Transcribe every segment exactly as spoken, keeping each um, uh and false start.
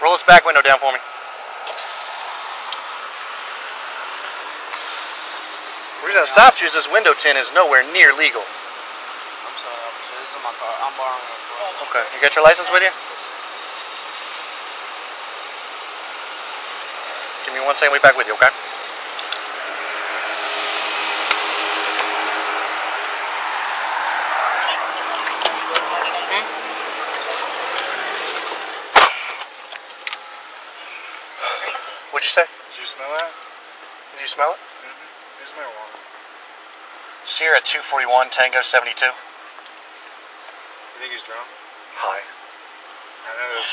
Roll this back window down for me. The reason I stopped you is this window tint is nowhere near legal. I'm sorry, officer. This is my car. I'm borrowing it. Okay. You got your license with you? Give me one second. We'll be back with you, okay? What'd you say? Did you smell that? Did you smell it? Mm-hmm. It's marijuana. Sierra two forty-one, Tango seventy-two. You think he's drunk? Hi. I know there's...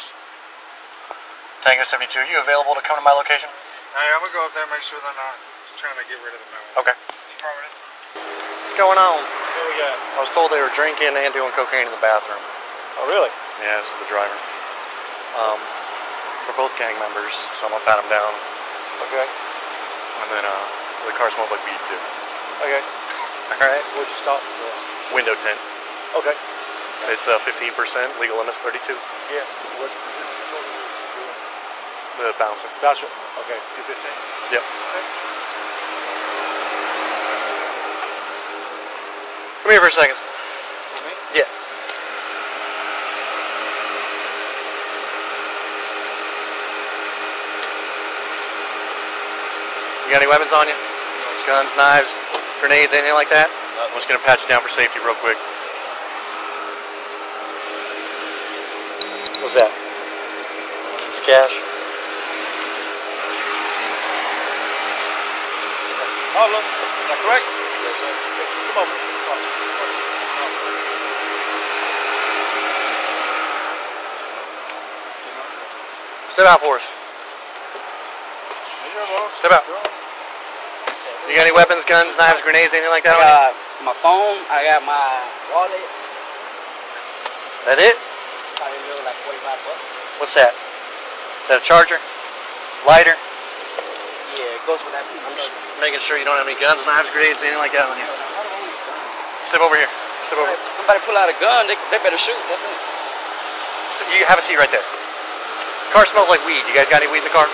Tango seventy-two, are you available to come to my location? Hey, I'm gonna go up there and make sure they're not trying to get rid of the marijuana. Okay. What's going on? What do we got? I was told they were drinking and doing cocaine in the bathroom. Oh, really? Yeah, this is the driver. Um... We're both gang members, so I'm gonna pat them down. Okay. And then uh, the car smells like weed too. Okay. All right. What'd you stop for? Window tint. Okay. It's uh, fifteen percent. Legal limit's thirty-two. Yeah. What? The bouncer. Bouncer. Okay. Two fifteen. Yep. Okay. Come here for a second. Me? Yeah. You got any weapons on you? Guns, knives, grenades, anything like that? I'm just gonna patch you down for safety real quick. What's that? It's cash. Oh, look. Is that correct? Yes, sir. Come over. Come over. Step out for us. Step out. You got any weapons, guns, knives, grenades, anything like that? I got my phone, I got my wallet. That it? Probably a little like forty-five bucks. What's that? Is that a charger? Lighter? Yeah, it goes with that. I'm just making sure you don't have any guns, knives, grenades, anything like that on you. Step over here. Step over. If somebody pull out a gun, they, they better shoot. You have a seat right there. The car smells like weed. You guys got any weed in the car?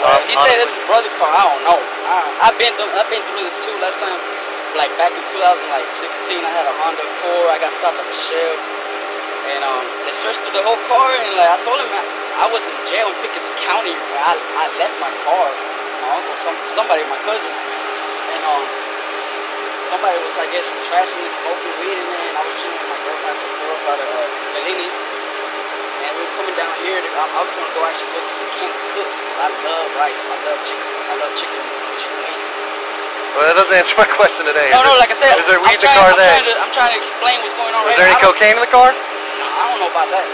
Um, he honestly. said it's his brother's car. I don't know. I, I've been through. I've been through this too. Last time, like back in two thousand sixteen, I had a Honda Accord. I got stopped at the Shell, and um, they searched through the whole car. And like I told him, I, I was in jail in Pickens County. I I left my car. My uncle, some, somebody, my cousin, and um, somebody was, I guess, trashing this open weed in there. And I was shooting my girlfriend before by the uh, Bellinis. And we were coming down here, and I, I was going to go actually cook some Kansas cooks. I love rice, I love chicken, I love chicken, chicken wings. Well, that doesn't answer my question today. No, is no, it, like I said, is there weed in the car I'm there? Trying to, I'm trying to explain what's going on. Is right there now. Any cocaine in the car? No, I don't know about that.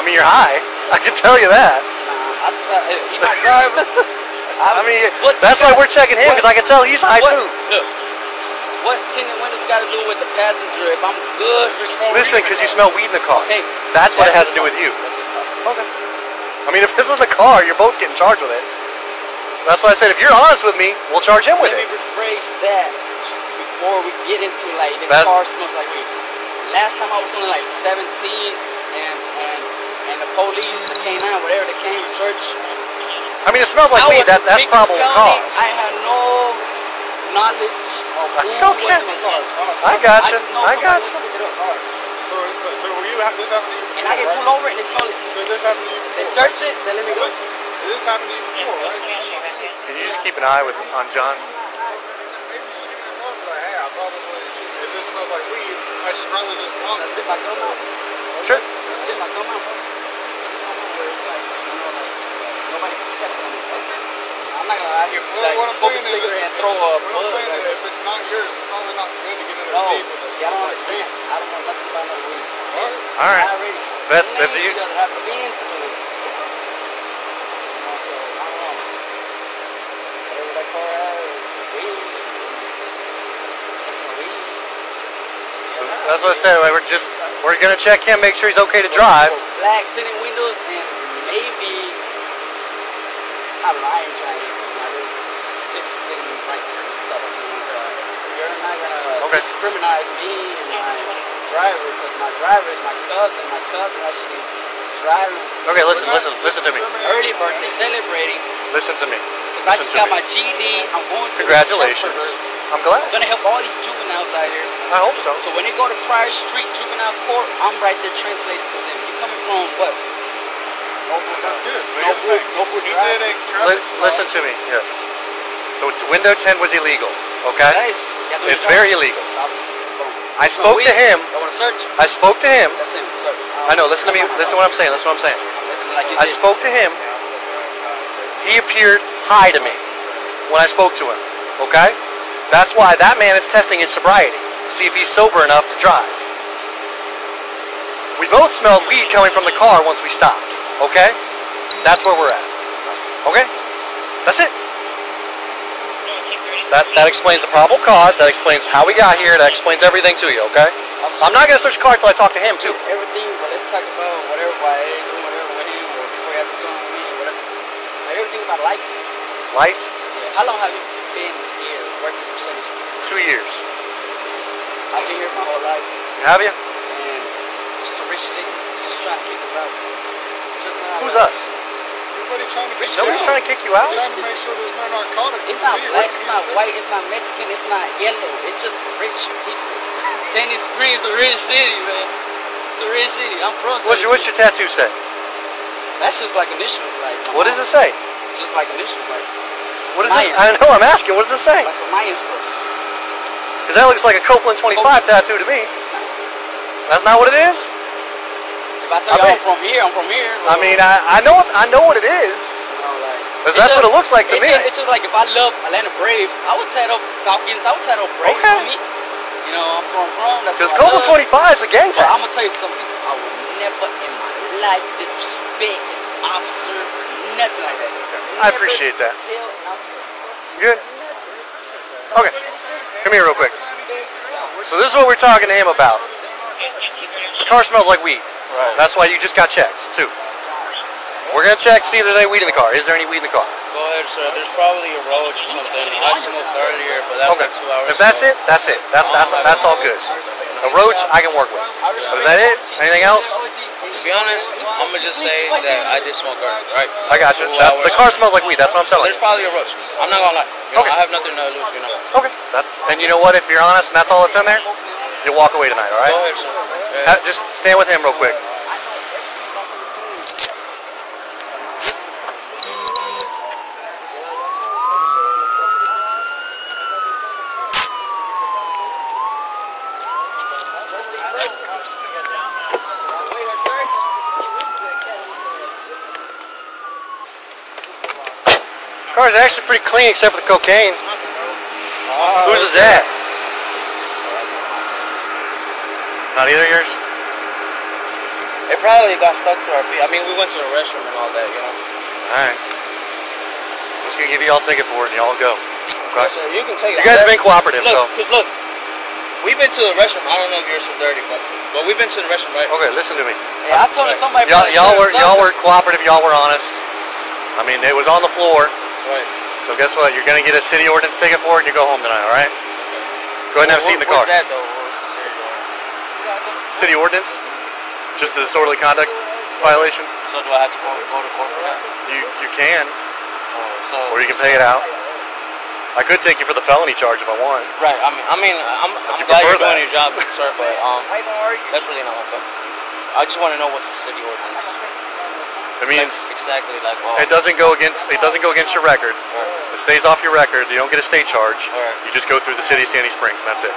I mean, you're high, I can tell you that. Nah, I'm just, he's my driver. I mean, what, that's why we're checking him, because I can tell he's high what, too. Look, what tinted windows got to do with the passenger if I'm good? Listen, because you smell weed in the car. Okay. That's what that's it has to do car. With you. That's okay. I mean, if this is the car, you're both getting charged with it. That's why I said, if you're honest with me, we'll charge him with Let it. Let me rephrase that before we get into, like, this that, car smells like weed. Last time I was only, like, seventeen, and and, and the police, the K nine, whatever, they came and searched. I mean, it smells like I weed. That, that's probable cause. I had no... knowledge of who okay. was in the car. I got you. I, I got you. So, so were you ha this happened to you before, and I get right? pulled over and it's smelling. So this happened to you before? They search it, they let me go. Listen, this happened to you before, right? Can you just keep an eye with on John? Hey, I probably, if this smells like weed, I should probably just walk. Let's get my gum out. Sure. Let's get my gum out. Nobody can step on it. I'm not gonna lie, I hear like, what I'm saying is, it's, throw a what I'm saying is, if it's not yours, it's probably not good to get into no, the deep with this. Yeah, I don't understand. I don't know nothing about no weed. Huh? All right. I already that, that's you. That I've been through it. You know, so I don't know. Whatever that car has, weed. That's my weed. Yeah, that's what I said. We're just we're gonna check him, make sure he's okay to drive. Black tinted windows and maybe I don't know. I ain't trying. You're not gonna okay. discriminate me and my driver, because my driver is my cousin. My cousin actually driving. Okay, listen, listen, listen to me. Early birthday celebrating. Listen to me. Because I just got my G E D. I'm going to Congratulations. I'm glad. I'm going to help all these juveniles out here. I hope so. So when they go to Prior Street Juvenile Court, I'm right there translating for them. You're coming from what? That's good. Listen to me. Yes. So window ten was illegal. Okay. It's very illegal. I spoke to him. I spoke to him. I know. Listen to me. Listen to what I'm saying. Listen to what I'm saying. I spoke to him. He appeared high to me when I spoke to him. Okay. That's why that man is testing his sobriety. See if he's sober enough to drive. We both smelled weed coming from the car once we stopped. Okay? That's where we're at. Okay? That's it. That that explains the probable cause, that explains how we got here, that explains everything to you, okay? I'm not gonna search the car until I talk to him too. Everything, but let's talk about whatever why whatever when you or before you have to me, whatever. Everything about life. Life? Yeah. How long have you been here working for Sandy Springs? Two years. I've been here my whole life. Have you? And just a rich city, just trying to kick us out. Who's us? Everybody's trying to kick Nobody's you trying out. to kick you out? They're trying to make sure there's no narcotics. It's not black, it's not white, it's not Mexican, it's not yellow. It's just rich people. Sandy Springs is a rich city, man. It's a rich city. I'm from Sandy Springs. What's your, what's your tattoo say? That's just like initials. Like, what does it say? Just like initials. Like, what is Mayan. It? I know, I'm asking. What does it say? That's a Mayan stuff. Because that looks like a Copeland twenty-five Copeland. tattoo to me. That's not what it is? I tell you, I mean, I'm from here, I'm from here. I mean, I, I know I know what it is. Because that's just what it looks like to it's me. Just, it's just like if I love Atlanta Braves, I would tattle Falcons, I would tattle Braves okay. to me. You know, I'm from, from that's Because Copeland twenty-five is a gang tag. I'm going to tell you something. I would never in my life disrespect an officer or nothing like that. Never I appreciate that. Good? Okay. Come here real quick. So this is what we're talking to him about. The car smells like weed. Right. That's why you just got checked, too. We're going to check, see if there's any weed in the car. Is there any weed in the car? Well, there's, uh, there's probably a roach or something. I smoked earlier, but that's okay. like two hours If that's ago. it, that's it. That, that's, that's all good. A roach, I can work with. So is that it? Anything else? To be honest, I'm going to just say that I did smoke earlier. Right? I got you. That, the car smells like weed. That's what I'm telling you. There's probably a roach. I'm not going to lie. You know, okay. I have nothing to lose. You know. Okay. That, and you know what? If you're honest and that's all that's in there, you'll walk away tonight, all right? Go ahead, sir. Uh, just stand with him real quick. Car's actually pretty clean except for the cocaine. Oh, Whose is that? Not either of yours? It probably got stuck to our feet. I mean, we went to the restroom and all that, you know. Alright. I'm just going to give you all a ticket for it and y'all go. Okay. Yes, sir, you can take it. You guys have been cooperative, look, so. Because look, we've been to the restroom. I don't know if yours are dirty, but, but we've been to the restroom, right? Okay, listen to me. Yeah, I told right. somebody. Y'all were, were cooperative, y'all were honest. I mean, it was on the floor. Right. So guess what? You're going to get a city ordinance ticket for it and you go home tonight, alright? Go ahead and have a seat in the car. That, though? City ordinance? Just the disorderly conduct violation? So do I have to go, go to court for that? You, you can. Oh, so or you can pay it out. I could take you for the felony charge if I want. Right, I mean, I mean I'm, I'm you glad you're that. doing your job, sir, but um, that's really not my problem. I just want to know what's the city ordinance. It means like, exactly like well, it doesn't go against it doesn't go against your record. Right. It stays off your record. You don't get a state charge. Right. You just go through the city of Sandy Springs, and that's it.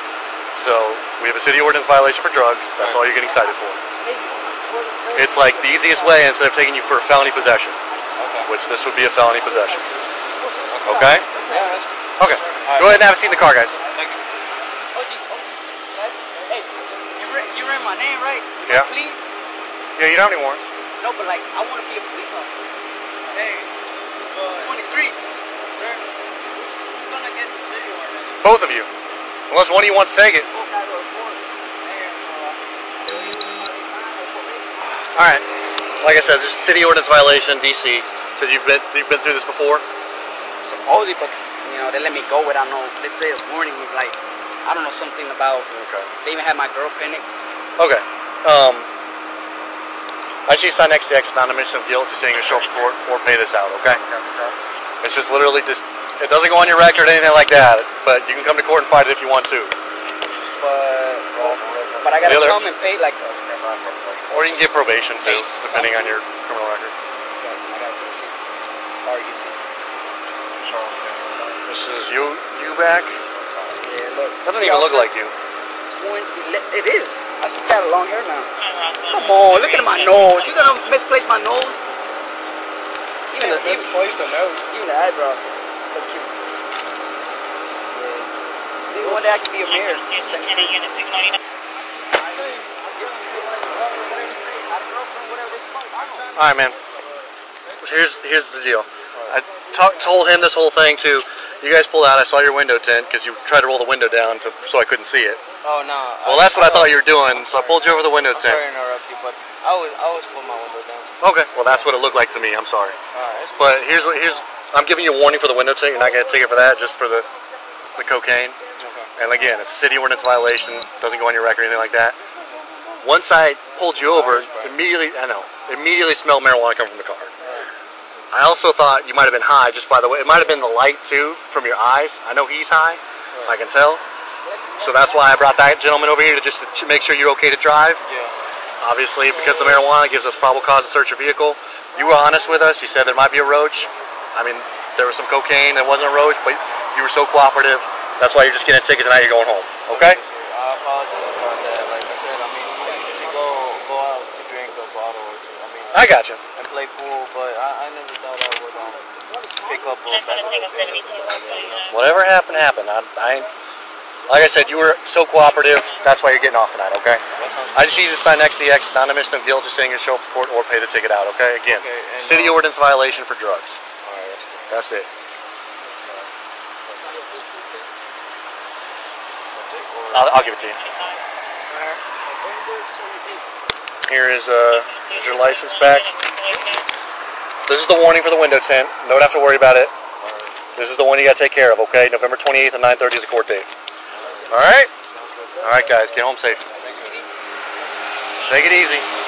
So, we have a city ordinance violation for drugs. That's all you're getting cited for. It's like the easiest way instead of taking you for a felony possession, okay. which this would be a felony possession. Okay? Yeah, okay. Right. Go ahead and have a seat in the car, guys. Thank you. Hey, you ran my name, right? You yeah. Please? Yeah, you don't have any warrants. No, but like, I want to be a police officer. Hey, twenty-three. Sir, who's, who's going to get the city ordinance? Both of you. Unless one of you wants to take it. Alright. Like I said, this is city ordinance violation, D C. So you've been you've been through this before? Supposedly, but you know, they let me go without no let's say a warning, like I don't know something about okay. They even had my girl panic. Okay. Um I should sign next to X, not a mention of guilt, just saying to show up court or pay this out, okay? Okay. It's just literally just, it doesn't go on your record or anything like that, but you can come to court and fight it if you want to. But, but I gotta come and pay like that. Or you can get probation too, depending on your criminal record. Exactly. I gotta see. Or you see. This is you, you back? Yeah, look. Doesn't see, even look like you. It is. I just got a long hair now. Come on, look at my nose. You gonna misplace my nose? Even the misplace the nose. Even the eyebrows. Look cute. Yeah. Maybe one day I could be a mayor. All right, man. Here's here's the deal. I talk, told him this whole thing too. You guys pulled out. I saw your window tint because you tried to roll the window down to, so I couldn't see it. Oh no. Well, I, that's what I, I thought you were doing, so I pulled you over the window tint. I'm sorry to interrupt you, but I always, I always pull my window down. Okay. Well, that's what it looked like to me. I'm sorry. All right. But here's what here's. I'm giving you a warning for the window tint. You're not gonna take it for that, just for the the cocaine. Okay. And again, it's a city ordinance violation. Doesn't go on your record or anything like that. Once I pulled you over, immediately I know immediately smelled marijuana come from the car. I also thought you might have been high, just by the way. It might have been the light, too, from your eyes. I know he's high. I can tell. So that's why I brought that gentleman over here, to just to make sure you're okay to drive. Yeah. Obviously, because the marijuana gives us probable cause to search your vehicle. You were honest with us. You said there might be a roach. I mean, there was some cocaine. There wasn't a roach, but you were so cooperative. That's why you're just getting a ticket tonight. You're going home. Okay? I apologize for that. Like I said, I mean, you go, go out to drink a bottle or two. I mean, I got you. And play pool, but I, I never... Whatever happened, happened. I, I, like I said, you were so cooperative. That's why you're getting off tonight, okay? I just need you to sign next to the X, not a mention of guilt, just saying you show up for court or pay the ticket out, okay? Again, okay, city um, ordinance violation for drugs. All right, that's, that's it. I'll, I'll give it to you. Here is, uh, is your license back. This is the warning for the window tint. No one have to worry about it. Right. This is the one you got to take care of, okay? November twenty-eighth at nine thirty is the court date. All right? All right, guys. Get home safe. Take it easy.